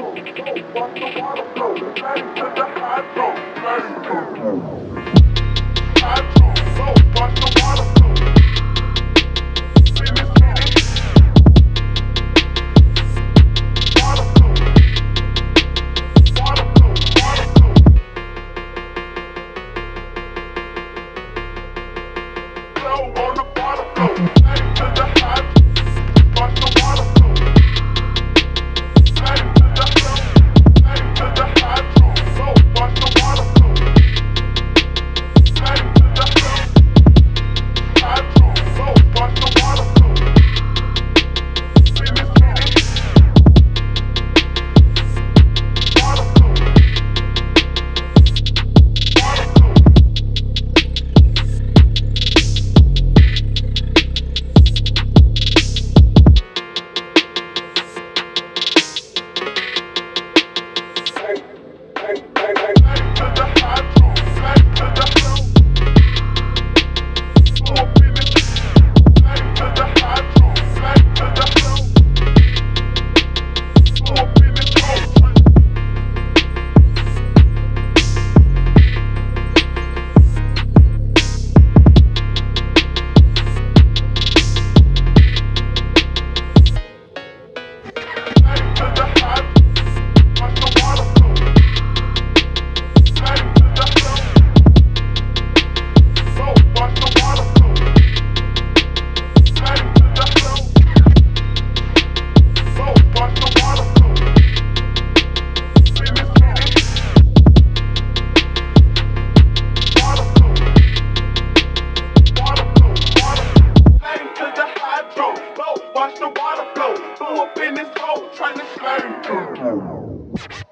Watch the water flow, throw up in this hole, trying to slurm.